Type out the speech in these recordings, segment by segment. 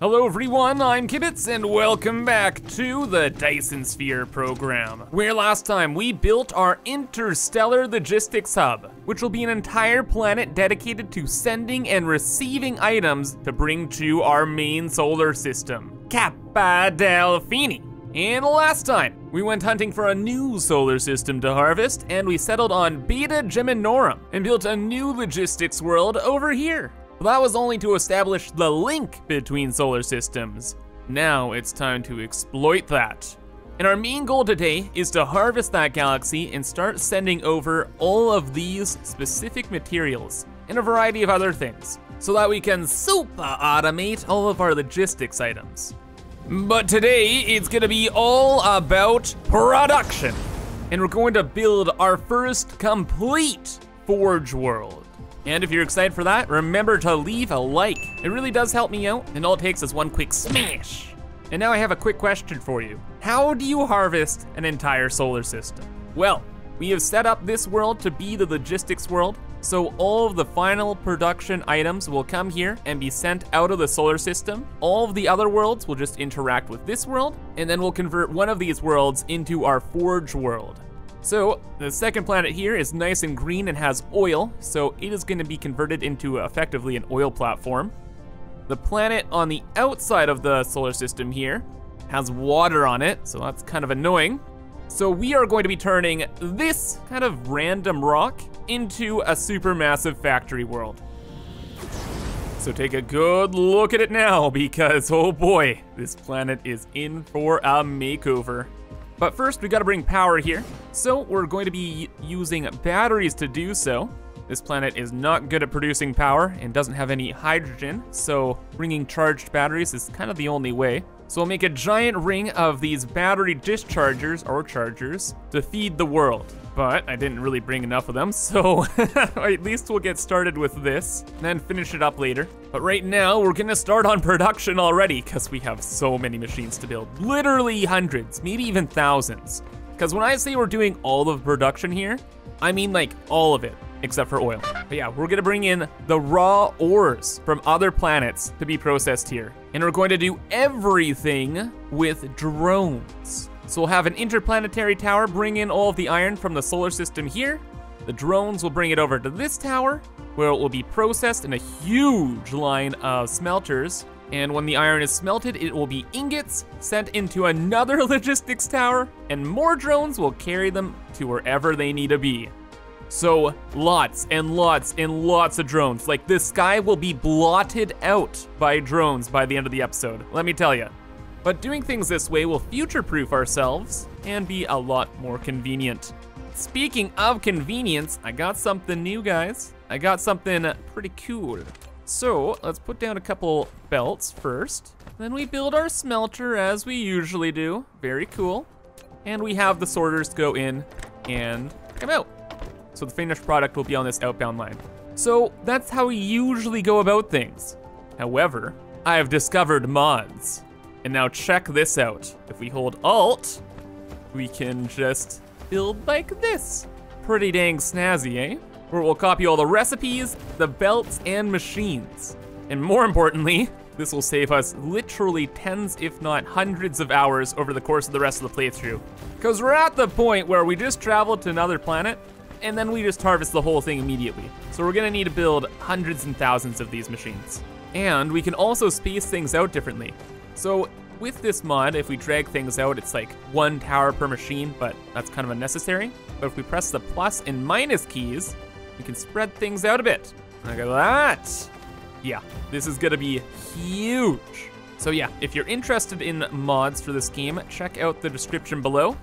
Hello everyone, I'm Kibitz, and welcome back to the Dyson Sphere Program, where last time we built our interstellar logistics hub, which will be an entire planet dedicated to sending and receiving items to bring to our main solar system, Kappa Delphini. And last time, we went hunting for a new solar system to harvest, and we settled on Beta Geminorum, and built a new logistics world over here. That was only to establish the link between solar systems. Now it's time to exploit that. And our main goal today is to harvest that galaxy and start sending over all of these specific materials and a variety of other things, so that we can super automate all of our logistics items. But today it's gonna be all about production. And we're going to build our first complete forge world. And if you're excited for that, remember to leave a like. It really does help me out, and all it takes is one quick smash. And now I have a quick question for you. How do you harvest an entire solar system? Well, we have set up this world to be the logistics world, so all of the final production items will come here and be sent out of the solar system. All of the other worlds will just interact with this world, and then we'll convert one of these worlds into our forge world. So, the second planet here is nice and green and has oil, so it is going to be converted into effectively an oil platform. The planet on the outside of the solar system here has water on it, so that's kind of annoying. So we are going to be turning this kind of random rock into a supermassive factory world. So take a good look at it now, because oh boy, this planet is in for a makeover. But first, we gotta bring power here. So we're going to be using batteries to do so. This planet is not good at producing power and doesn't have any hydrogen, so bringing charged batteries is kind of the only way. So we'll make a giant ring of these battery dischargers, or chargers, to feed the world. But I didn't really bring enough of them, so at least we'll get started with this, and then finish it up later. But right now, we're gonna start on production already, because we have so many machines to build. Literally hundreds, maybe even thousands. Because when I say we're doing all of production here, I mean like all of it, except for oil. But yeah, we're gonna bring in the raw ores from other planets to be processed here. And we're going to do everything with drones. So we'll have an interplanetary tower bring in all of the iron from the solar system here. The drones will bring it over to this tower, where it will be processed in a huge line of smelters. And when the iron is smelted, it will be ingots sent into another logistics tower, and more drones will carry them to wherever they need to be. So lots and lots and lots of drones. Like, this sky will be blotted out by drones by the end of the episode, let me tell you. But doing things this way will future-proof ourselves and be a lot more convenient. Speaking of convenience, I got something new, guys. I got something pretty cool. So let's put down a couple belts first. Then we build our smelter as we usually do. Very cool. And we have the sorters go in and come out. So the finished product will be on this outbound line. So that's how we usually go about things. However, I have discovered mods. And now check this out. If we hold Alt, we can just build like this. Pretty dang snazzy, eh? Where we'll copy all the recipes, the belts, and machines. And more importantly, this will save us literally tens, if not hundreds of hours over the course of the rest of the playthrough. Because we're at the point where we just traveled to another planet, and then we just harvest the whole thing immediately. So we're gonna need to build hundreds and thousands of these machines. And we can also space things out differently. So with this mod, if we drag things out, it's like one tower per machine, but that's kind of unnecessary. But if we press the plus and minus keys, we can spread things out a bit. Look at that. Yeah, this is gonna be huge. So yeah, if you're interested in mods for this game, check out the description below.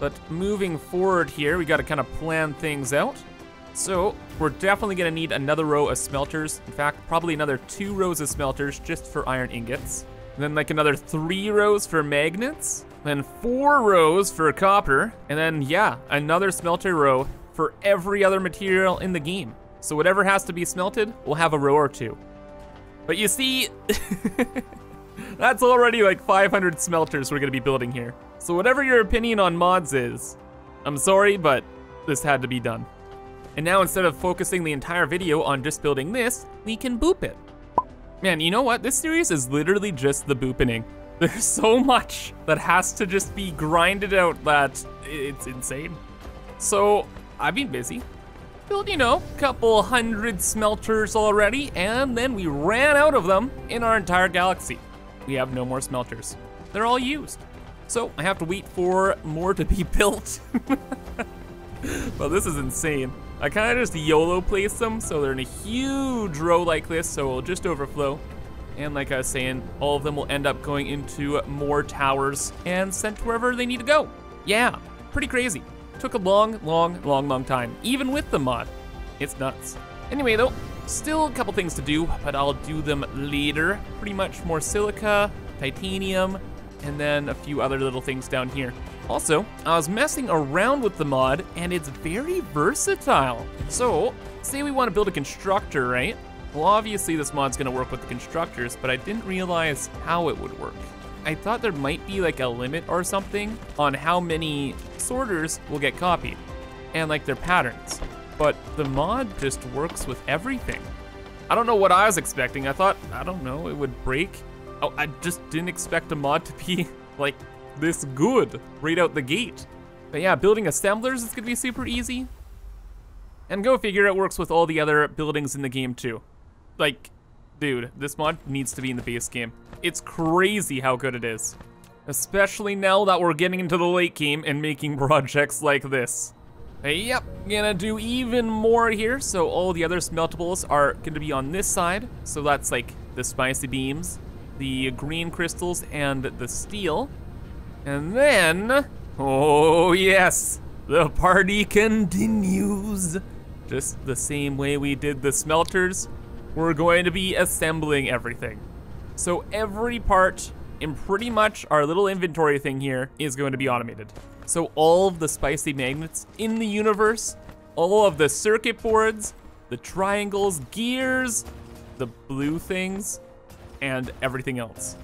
But moving forward here, we gotta kind of plan things out. So we're definitely gonna need another row of smelters. In fact, probably another 2 rows of smelters just for iron ingots. And then like another 3 rows for magnets. Then 4 rows for copper. And then yeah, another smelter row for every other material in the game. So whatever has to be smelted, we'll have a row or 2. But you see, that's already like 500 smelters we're gonna be building here. So whatever your opinion on mods is, I'm sorry, but this had to be done. And now instead of focusing the entire video on just building this, we can boop it. Man, you know what? This series is literally just the boopening. There's so much that has to just be grinded out that it's insane. So I've been busy. Built, you know, a couple hundred smelters already, and then we ran out of them in our entire galaxy. We have no more smelters. They're all used. So I have to wait for more to be built. Well, this is insane. I kind of just YOLO placed them, so they're in a huge row like this, so it'll just overflow. And like I was saying, all of them will end up going into more towers and sent wherever they need to go. Yeah, pretty crazy. Took a long time, even with the mod. It's nuts. Anyway though, still a couple things to do, but I'll do them later. Pretty much more silica, titanium, and then a few other little things down here. Also, I was messing around with the mod, and it's very versatile. So, say we want to build a constructor, right? Well, obviously this mod's gonna work with the constructors, but I didn't realize how it would work. I thought there might be like a limit or something on how many sorters will get copied, and like their patterns. But the mod just works with everything. I don't know what I was expecting. I thought, I don't know, it would break. Oh, I just didn't expect a mod to be like this good right out the gate. But yeah, building assemblers is gonna be super easy. And go figure, it works with all the other buildings in the game too. Like, dude, this mod needs to be in the base game. It's crazy how good it is. Especially now that we're getting into the late game and making projects like this. Yep, gonna do even more here. So all the other smeltables are gonna be on this side. So that's like the spicy beams, the green crystals, and the steel. And then, oh yes, the party continues. Just the same way we did the smelters, we're going to be assembling everything. So every part in pretty much our little inventory thing here is going to be automated. So all of the spicy magnets in the universe, all of the circuit boards, the triangles, gears, the blue things, and everything else.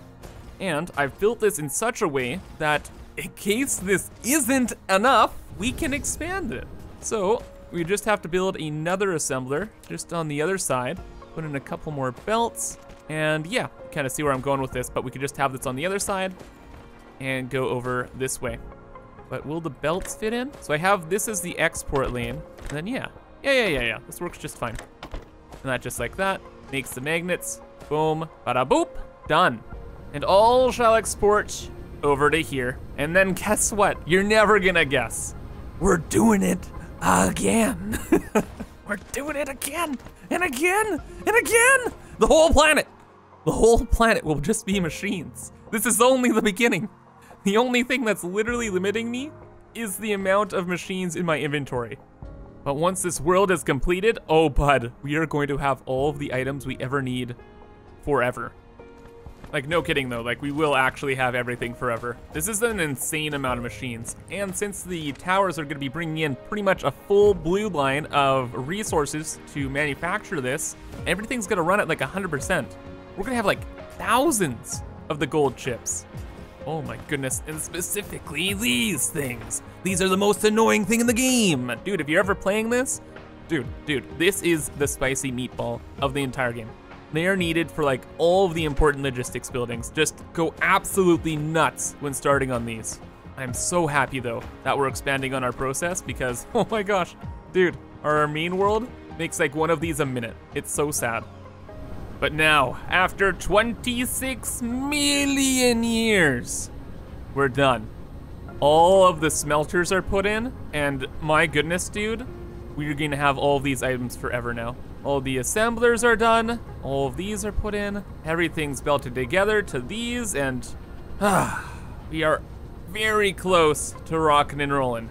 And I've built this in such a way that in case this isn't enough, we can expand it. So we just have to build another assembler just on the other side, put in a couple more belts, and yeah, kind of see where I'm going with this, but we could just have this on the other side and go over this way. But will the belts fit in? So I have this as the export lane, and then yeah. This works just fine. And that just like that, makes the magnets, boom, bada boop, done. And all shall export over to here. And then guess what? You're never gonna guess. We're doing it again. We're doing it again, and again, and again. The whole planet. The whole planet will just be machines. This is only the beginning. The only thing that's literally limiting me is the amount of machines in my inventory. But once this world is completed, oh bud, we are going to have all of the items we ever need forever. Like, no kidding though, like we will actually have everything forever. This is an insane amount of machines. And since the towers are gonna be bringing in pretty much a full blue line of resources to manufacture this, everything's gonna run at like 100%. We're gonna have like thousands of the gold chips. Oh my goodness, and specifically these things. These are the most annoying thing in the game. Dude, if you're ever playing this, dude, this is the spicy meatball of the entire game. They are needed for like all of the important logistics buildings. Just go absolutely nuts when starting on these. I'm so happy though that we're expanding on our process because, oh my gosh, dude, our main world makes like one of these a minute. It's so sad. But now, after 26 million years, we're done. All of the smelters are put in, and my goodness, dude, we're gonna have all of these items forever now. All the assemblers are done, all of these are put in, everything's belted together to these, and we are very close to rockin' and rollin'.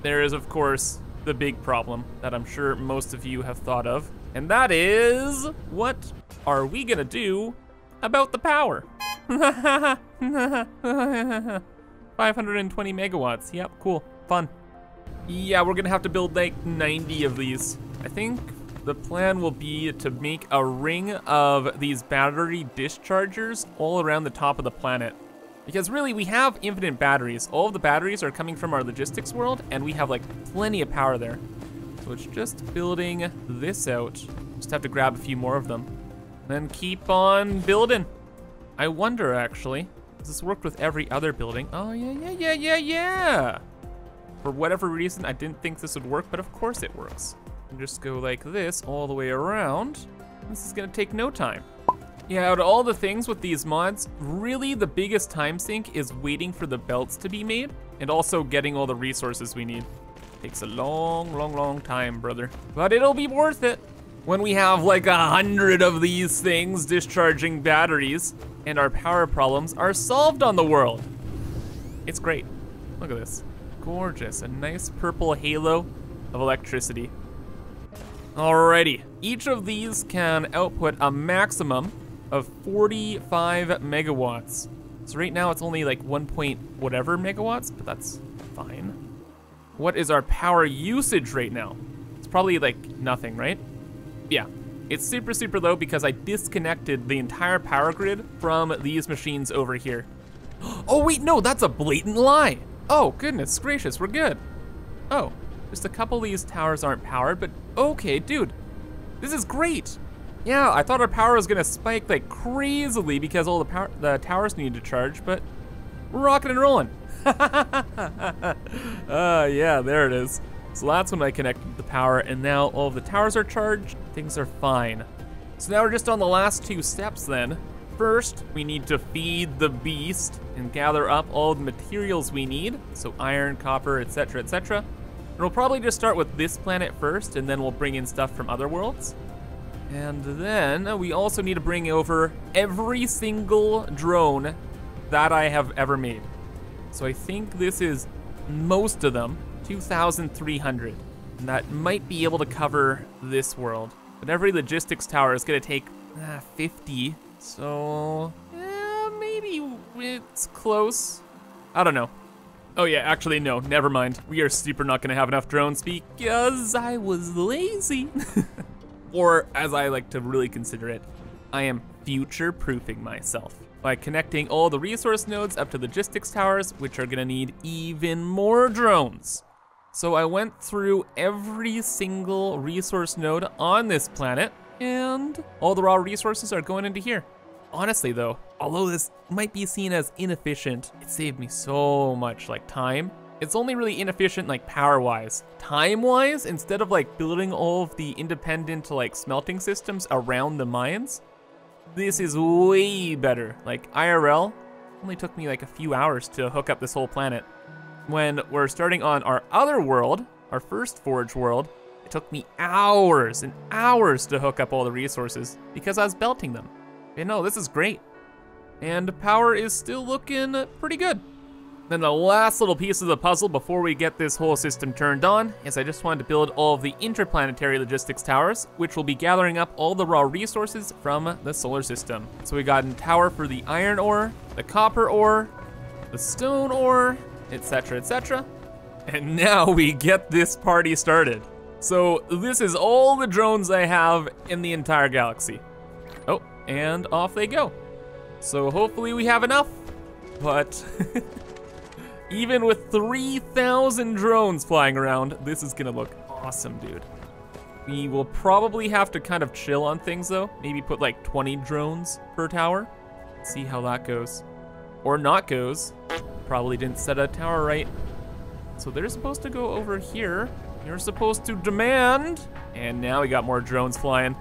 There is, of course, the big problem that I'm sure most of you have thought of, and that is, what are we gonna do about the power? 520 megawatts, yep, cool, fun. Yeah, we're gonna have to build like 90 of these. I think the plan will be to make a ring of these battery dischargers all around the top of the planet. Because really, we have infinite batteries. All of the batteries are coming from our logistics world, and we have like plenty of power there. So it's just building this out. Just have to grab a few more of them. then keep on building. I wonder, actually, does this work with every other building? Oh, yeah. For whatever reason, I didn't think this would work, but of course it works. And just go like this all the way around. This is gonna take no time. Yeah, out of all the things with these mods, really the biggest time sink is waiting for the belts to be made and also getting all the resources we need. Takes a long time, brother. But it'll be worth it when we have like 100 of these things discharging batteries and our power problems are solved on the world. It's great. Look at this. Gorgeous, a nice purple halo of electricity. Alrighty, each of these can output a maximum of 45 megawatts. So right now it's only like 1 point whatever megawatts, but that's fine. What is our power usage right now? It's probably like nothing, right? Yeah, it's super low because I disconnected the entire power grid from these machines over here. Oh wait, no, that's a blatant lie. Oh goodness gracious, we're good. Oh, just a couple of these towers aren't powered, but okay, dude, this is great. Yeah, I thought our power was gonna spike like crazily because all the towers needed to charge, but we're rocking and rolling. Yeah, there it is. So that's when I connected the power and now all of the towers are charged, things are fine. So now we're just on the last two steps then. First, we need to feed the beast and gather up all the materials we need. So iron, copper, etc, etc. And we'll probably just start with this planet first and then we'll bring in stuff from other worlds. And then we also need to bring over every single drone that I have ever made. So I think this is most of them, 2,300. And that might be able to cover this world. But every logistics tower is gonna take 50. So maybe it's close. I don't know. Oh yeah, actually no, never mind. We are super not gonna have enough drones because I was lazy. Or as I like to really consider it, I am future-proofing myself by connecting all the resource nodes up to logistics towers, which are gonna need even more drones. So I went through every single resource node on this planet and all the raw resources are going into here. Honestly though, although this might be seen as inefficient, it saved me so much like time. It's only really inefficient like power-wise. Time-wise, instead of like building all of the independent like smelting systems around the mines, this is way better. Like IRL, only took me like a few hours to hook up this whole planet. When we're starting on our other world, our first forge world, it took me hours and hours to hook up all the resources because I was belting them. You know, this is great. And power is still looking pretty good. Then the last little piece of the puzzle before we get this whole system turned on is I just wanted to build all of the interplanetary logistics towers, which will be gathering up all the raw resources from the solar system. So we got a tower for the iron ore, the copper ore, the stone ore, etc, etc. And now we get this party started. So this is all the drones I have in the entire galaxy. Oh, and off they go. So hopefully we have enough, but even with 3,000 drones flying around, this is gonna look awesome, dude. We will probably have to kind of chill on things though. Maybe put like 20 drones per tower. See how that goes. Or not goes. Probably didn't set a tower right. So they're supposed to go over here. You're supposed to demand. And now we got more drones flying.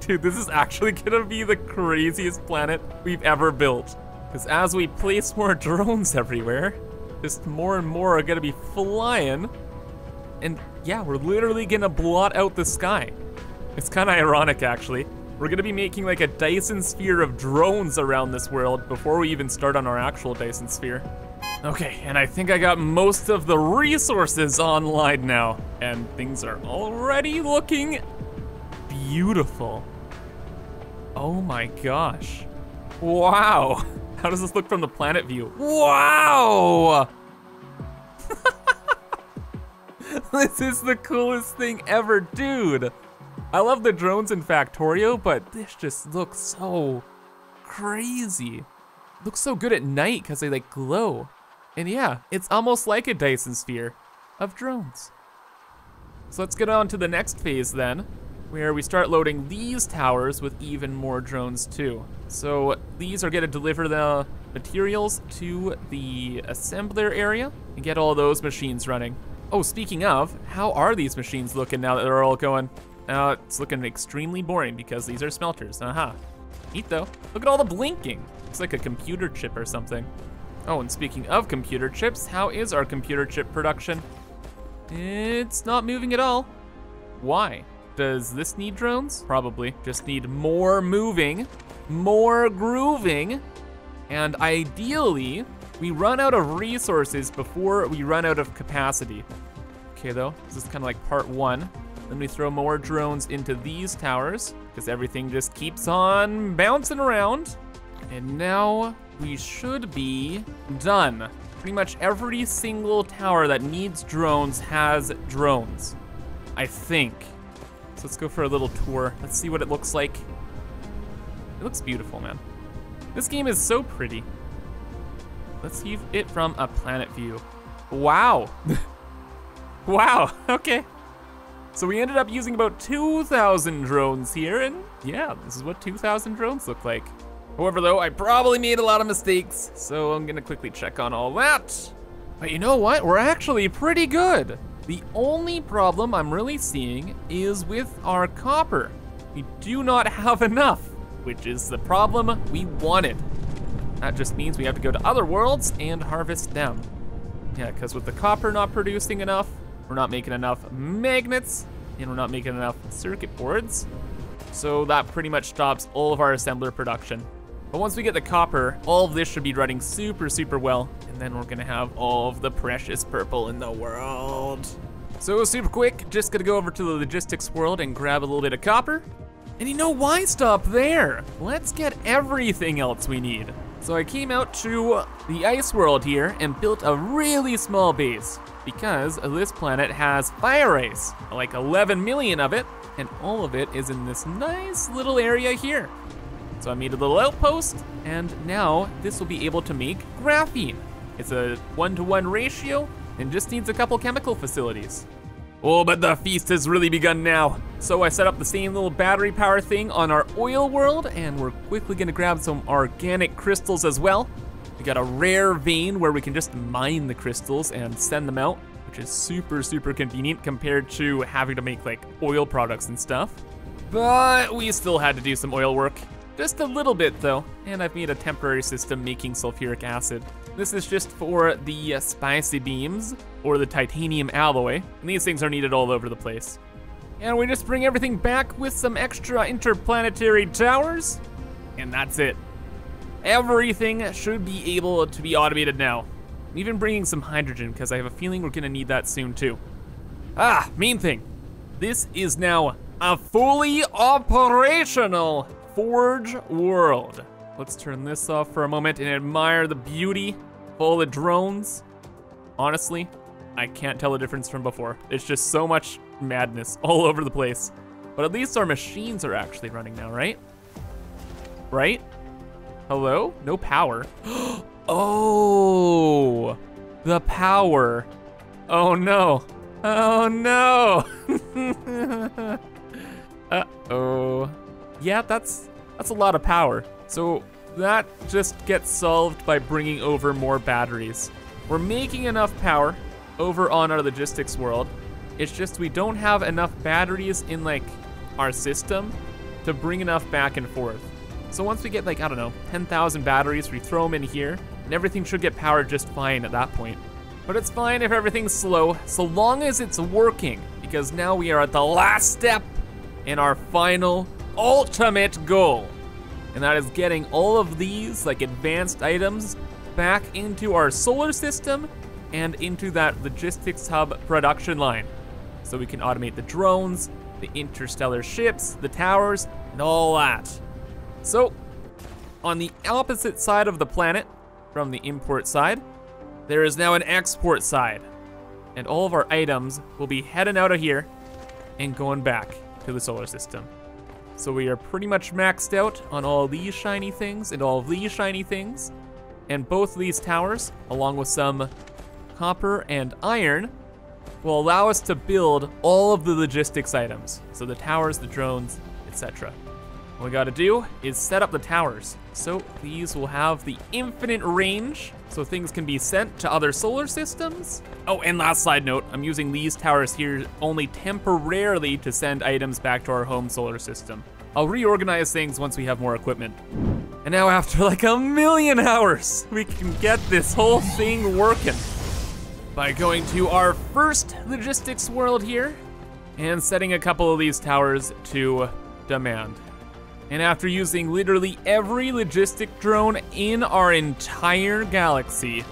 Dude, this is actually gonna be the craziest planet we've ever built. Because as we place more drones everywhere, just more and more are gonna be flying. And yeah, we're literally gonna blot out the sky. It's kinda ironic, actually. We're gonna be making like a Dyson Sphere of drones around this world before we even start on our actual Dyson Sphere. Okay, and I think I got most of the resources online now. And things are already looking beautiful. Oh my gosh. Wow. How does this look from the planet view? Wow. This is the coolest thing ever, dude. I love the drones in Factorio, but this just looks so crazy. It looks so good at night because they like glow. And yeah, it's almost like a Dyson Sphere of drones. So let's get on to the next phase then, where we start loading these towers with even more drones too. So these are gonna deliver the materials to the assembler area and get all those machines running. Oh, speaking of, how are these machines looking now that they're all going? It's looking extremely boring because these are smelters, Neat though, look at all the blinking. It's like a computer chip or something. Oh, and speaking of computer chips, how is our computer chip production? It's not moving at all. Why? Does this need drones? Probably. Just need more moving, more grooving, and ideally, we run out of resources before we run out of capacity. Okay though, this is kind of like part one. Then we throw more drones into these towers because everything just keeps on bouncing around. And now we should be done. Pretty much every single tower that needs drones has drones, I think. So let's go for a little tour. Let's see what it looks like. It looks beautiful, man. This game is so pretty. Let's see it from a planet view. Wow. Wow, okay. So we ended up using about 2,000 drones here, and yeah, this is what 2,000 drones look like. However though, I probably made a lot of mistakes, so I'm gonna quickly check on all that. But you know what? We're actually pretty good. The only problem I'm really seeing is with our copper. We do not have enough, which is the problem we wanted. That just means we have to go to other worlds and harvest them. Yeah, because with the copper not producing enough, we're not making enough magnets, and we're not making enough circuit boards. So that pretty much stops all of our assembler production. But once we get the copper, all of this should be running super, super well. And then we're gonna have all of the precious purple in the world. So super quick, just gonna go over to the logistics world and grab a little bit of copper. And you know why stop there? Let's get everything else we need. So I came out to the ice world here and built a really small base because this planet has fire ice, like 11 million of it, and all of it is in this nice little area here. So I made a little outpost, and now this will be able to make graphene. It's a 1-to-1 ratio and just needs a couple chemical facilities. Oh, but the feast has really begun now. So I set up the same little battery power thing on our oil world, and we're quickly gonna grab some organic crystals as well. We got a rare vein where we can just mine the crystals and send them out, which is super, super convenient compared to having to make like oil products and stuff. But we still had to do some oil work. Just a little bit though, and I've made a temporary system making sulfuric acid. This is just for the spicy beams or the titanium alloy, and these things are needed all over the place. And we just bring everything back with some extra interplanetary towers, and that's it. Everything should be able to be automated now. I'm even bringing some hydrogen because I have a feeling we're gonna need that soon too. Ah, main thing. This is now a fully operational Forge World. Let's turn this off for a moment and admire the beauty of all the drones. Honestly, I can't tell the difference from before. It's just so much madness all over the place. But at least our machines are actually running now, right? Right? Hello? No power. Oh, the power. Oh no. Oh no. Uh-oh. Yeah, that's a lot of power. So that just gets solved by bringing over more batteries. We're making enough power over on our logistics world. It's just we don't have enough batteries in like our system to bring enough back and forth. So once we get like, I don't know, 10,000 batteries, we throw them in here and everything should get powered just fine at that point. But it's fine if everything's slow, so long as it's working, because now we are at the last step in our final ultimate goal, and that is getting all of these like advanced items back into our solar system and into that logistics hub production line, so we can automate the drones, the interstellar ships, the towers, and all that. So on the opposite side of the planet from the import side, there is now an export side, and all of our items will be heading out of here and going back to the solar system. So we are pretty much maxed out on all these shiny things and all these shiny things. And both of these towers, along with some copper and iron, will allow us to build all of the logistics items. So the towers, the drones, etc. What we gotta do is set up the towers. So these will have the infinite range, so things can be sent to other solar systems. Oh, and last side note, I'm using these towers here only temporarily to send items back to our home solar system. I'll reorganize things once we have more equipment. And now after like a million hours, we can get this whole thing working by going to our first logistics world here and setting a couple of these towers to demand. And after using literally every logistic drone in our entire galaxy,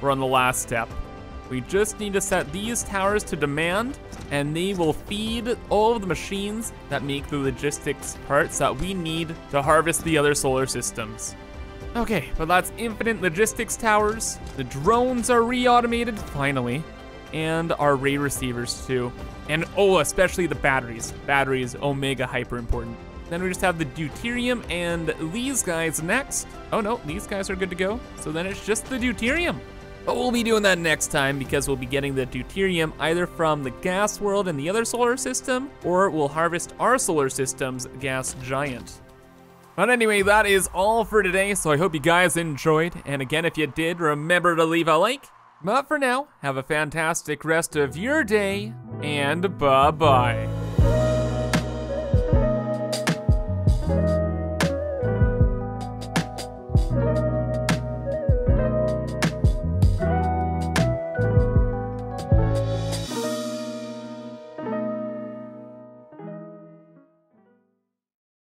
we're on the last step. We just need to set these towers to demand, and they will feed all of the machines that make the logistics parts that we need to harvest the other solar systems. Okay, but that's infinite logistics towers. The drones are re-automated, finally, and our ray receivers too. And oh, especially the batteries. Batteries, omega hyper important. Then we just have the deuterium and these guys next. Oh no, these guys are good to go. So then it's just the deuterium. But we'll be doing that next time because we'll be getting the deuterium either from the gas world and the other solar system, or we'll harvest our solar system's gas giant. But anyway, that is all for today. So I hope you guys enjoyed. And again, if you did, remember to leave a like. But for now, have a fantastic rest of your day, and bye-bye.